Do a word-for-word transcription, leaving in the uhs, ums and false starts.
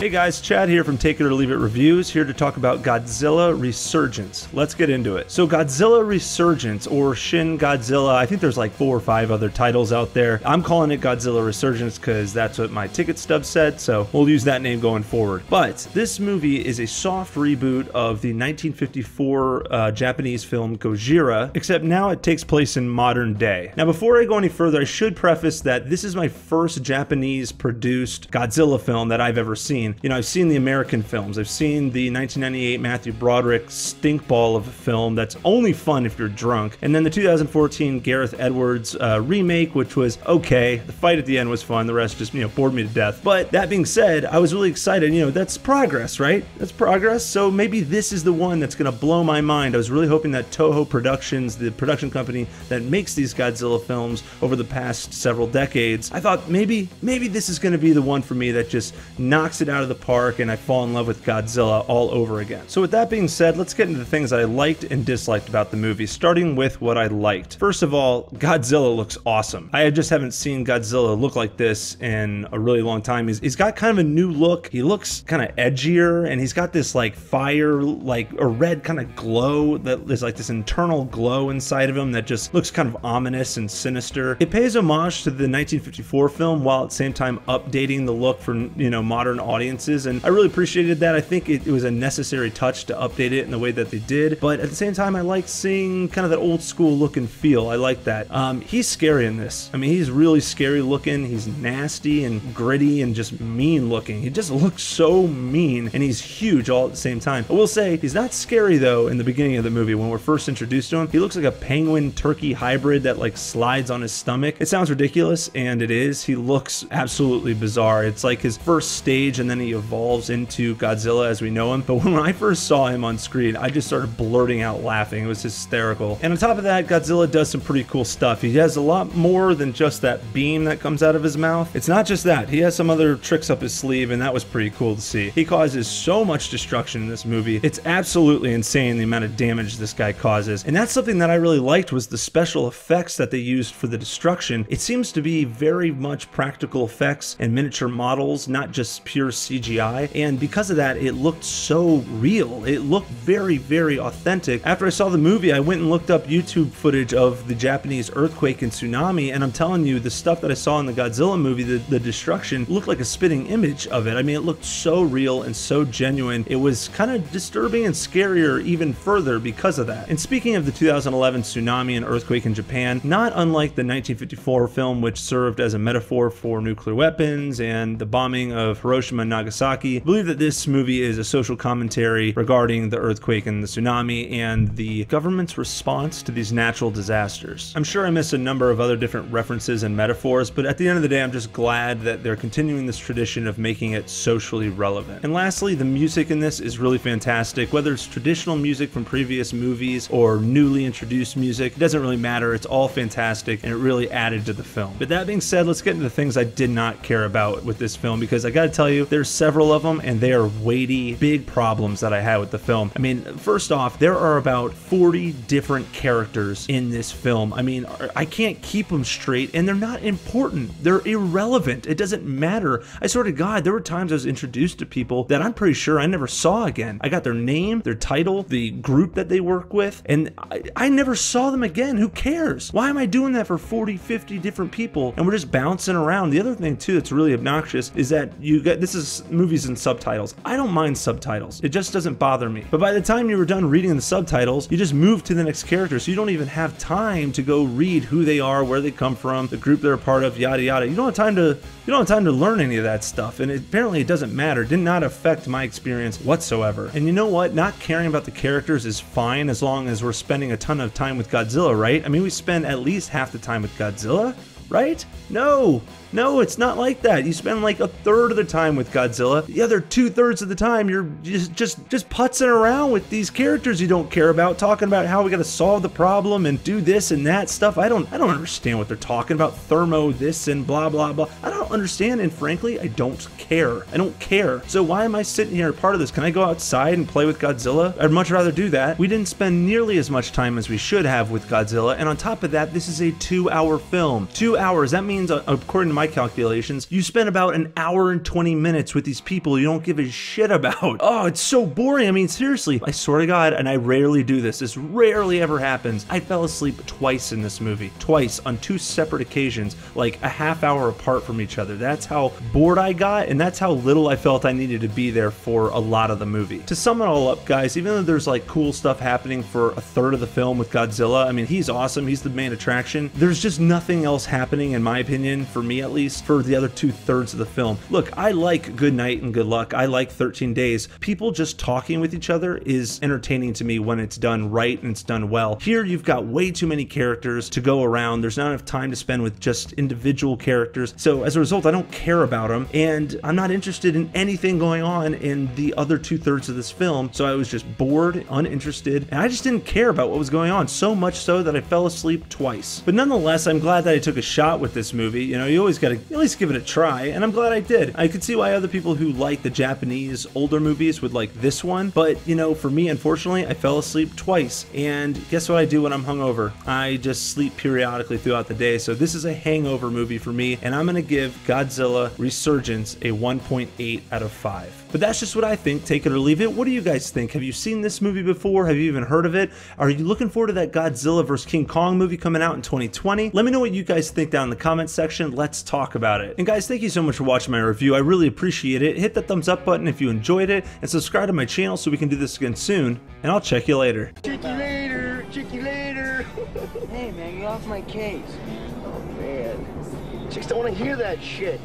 Hey guys, Chad here from Take It or Leave It Reviews, here to talk about Godzilla Resurgence. Let's get into it. So Godzilla Resurgence, or Shin Godzilla, I think there's like four or five other titles out there. I'm calling it Godzilla Resurgence because that's what my ticket stub said, so we'll use that name going forward. But this movie is a soft reboot of the nineteen fifty-four uh, Japanese film Gojira, except now it takes place in modern day. Now before I go any further, I should preface that this is my first Japanese produced Godzilla film that I've ever seen. You know, I've seen the American films. I've seen the nineteen ninety-eight Matthew Broderick stink ball of a film that's only fun if you're drunk. And then the two thousand fourteen Gareth Edwards uh, remake, which was okay. The fight at the end was fun. The rest just, you know, bored me to death. But that being said, I was really excited. You know, that's progress, right? That's progress. So maybe this is the one that's going to blow my mind. I was really hoping that Toho Productions, the production company that makes these Godzilla films over the past several decades, I thought maybe, maybe this is going to be the one for me that just knocks it out of the park and I fall in love with Godzilla all over again. So with that being said, let's get into the things that I liked and disliked about the movie, starting with what I liked. First of all, Godzilla looks awesome. I just haven't seen Godzilla look like this in a really long time. He's, he's got kind of a new look. He looks kind of edgier, and he's got this like fire, like a red kind of glow that is like this internal glow inside of him that just looks kind of ominous and sinister. It pays homage to the nineteen fifty-four film while at the same time updating the look for, you know, modern audiences. And I really appreciated that. I think it, it was a necessary touch to update it in the way that they did. But at the same time, I like seeing kind of that old school look and feel. I like that. Um, he's scary in this. I mean, he's really scary looking. He's nasty and gritty and just mean looking. He just looks so mean, and he's huge all at the same time. I will say he's not scary though in the beginning of the movie when we're first introduced to him. He looks like a penguin turkey hybrid that like slides on his stomach. It sounds ridiculous, and it is. He looks absolutely bizarre. It's like his first stage, and then he evolves into Godzilla as we know him. But when I first saw him on screen, I just started blurting out laughing. It was hysterical. And on top of that, Godzilla does some pretty cool stuff. He has a lot more than just that beam that comes out of his mouth. It's not just that. He has some other tricks up his sleeve, and that was pretty cool to see. He causes so much destruction in this movie. It's absolutely insane the amount of damage this guy causes. And that's something that I really liked, was the special effects that they used for the destruction. It seems to be very much practical effects and miniature models, not just pure C G I, and because of that, it looked so real. It looked very, very authentic. After I saw the movie, I went and looked up YouTube footage of the Japanese earthquake and tsunami, and I'm telling you, the stuff that I saw in the Godzilla movie, the, the destruction, looked like a spitting image of it. I mean, it looked so real and so genuine. It was kind of disturbing and scarier even further because of that. And speaking of the two thousand eleven tsunami and earthquake in Japan, not unlike the nineteen fifty-four film, which served as a metaphor for nuclear weapons and the bombing of Hiroshima and Nagasaki, I believe that this movie is a social commentary regarding the earthquake and the tsunami and the government's response to these natural disasters. I'm sure I missed a number of other different references and metaphors, but at the end of the day, I'm just glad that they're continuing this tradition of making it socially relevant. And lastly, the music in this is really fantastic. Whether it's traditional music from previous movies or newly introduced music, it doesn't really matter. It's all fantastic, and it really added to the film. But that being said, let's get into the things I did not care about with this film, because I gotta tell you, there's There's several of them, and they are weighty, big problems that I had with the film. I mean, first off, there are about forty different characters in this film. I mean, I can't keep them straight, and they're not important. They're irrelevant. It doesn't matter. I swear to God, there were times I was introduced to people that I'm pretty sure I never saw again. I got their name, their title, the group that they work with, and I, I never saw them again. Who cares? Why am I doing that for forty, fifty different people, and we're just bouncing around? The other thing, too, that's really obnoxious is that you get, this is movies and subtitles. I don't mind subtitles. It just doesn't bother me. But by the time you were done reading the subtitles, you just move to the next character, so you don't even have time to go read who they are, where they come from, the group they're a part of, yada yada. You don't have time to you don't have time to learn any of that stuff, and it, apparently it doesn't matter. It did not affect my experience whatsoever. And you know what? Not caring about the characters is fine as long as we're spending a ton of time with Godzilla, right? I mean, we spend at least half the time with Godzilla, right? No. No, it's not like that. You spend like a third of the time with Godzilla. The other two thirds of the time, you're just just just putzing around with these characters you don't care about, talking about how we got to solve the problem and do this and that stuff. I don't I don't understand what they're talking about. Thermo this and blah blah blah. I don't understand, and frankly, I don't care. I don't care. So why am I sitting here part of this? Can I go outside and play with Godzilla? I'd much rather do that. We didn't spend nearly as much time as we should have with Godzilla, and on top of that, this is a two-hour film. Two hours. That means, according to my calculations, you spend about an hour and twenty minutes with these people you don't give a shit about. Oh, it's so boring. I mean, seriously, I swear to God, and I rarely do this. This rarely ever happens. I fell asleep twice in this movie. Twice, on two separate occasions, like a half hour apart from each other. That's how bored I got, and that's how little I felt I needed to be there for a lot of the movie. To sum it all up, guys, even though there's like cool stuff happening for a third of the film with Godzilla, I mean, he's awesome, he's the main attraction, there's just nothing else happening, in my opinion, for me at least, for the other two thirds of the film. Look, I like Good Night and Good Luck, I like thirteen days. People just talking with each other is entertaining to me when it's done right and it's done well. Here you've got way too many characters to go around, there's not enough time to spend with just individual characters, so as a result I don't care about them, and I'm not interested in anything going on in the other two thirds of this film, so I was just bored, uninterested, and I just didn't care about what was going on, so much so that I fell asleep twice. But nonetheless, I'm glad that I took a shot with this movie. You know, you always gotta at least give it a try, and I'm glad I did. I could see why other people who like the Japanese older movies would like this one, but you know, for me, unfortunately, I fell asleep twice, and guess what I do when I'm hungover? I just sleep periodically throughout the day, so this is a hangover movie for me, and I'm gonna give Godzilla Resurgence a one point eight out of five. But that's just what I think. Take it or leave it. What do you guys think? Have you seen this movie before? Have you even heard of it? Are you looking forward to that Godzilla versus. King Kong movie coming out in twenty twenty? Let me know what you guys think down in the comment section. Let's talk about it. And guys, thank you so much for watching my review. I really appreciate it. Hit that thumbs up button if you enjoyed it, and subscribe to my channel so we can do this again soon, and I'll check you later. Check you later. Check you later. Hey man, you're off my case. Oh man. Chicks don't want to hear that shit.